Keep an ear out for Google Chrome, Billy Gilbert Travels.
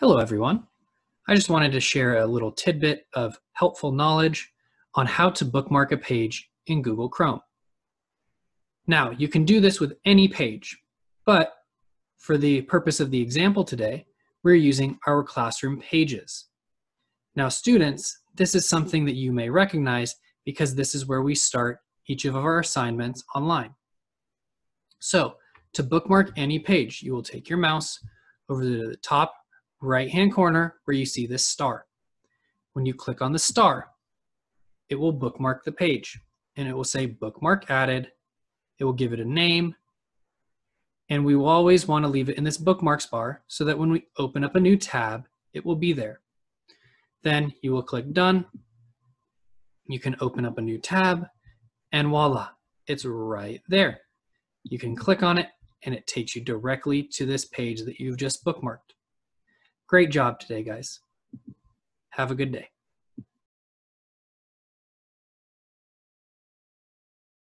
Hello everyone. I just wanted to share a little tidbit of helpful knowledge on how to bookmark a page in Google Chrome. Now, you can do this with any page, but for the purpose of the example today, we're using our classroom pages. Now students, this is something that you may recognize because this is where we start each of our assignments online. So, to bookmark any page, you will take your mouse over to the top right-hand corner where you see this star. When you click on the star, it will bookmark the page and it will say bookmark added. It will give it a name, and we will always want to leave it in this bookmarks bar so that when we open up a new tab, it will be there. Then you will click done. You can open up a new tab and voila, it's right there. You can click on it and it takes you directly to this page that you've just bookmarked. Great job today, guys. Have a good day.